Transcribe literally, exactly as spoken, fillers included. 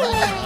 Oh!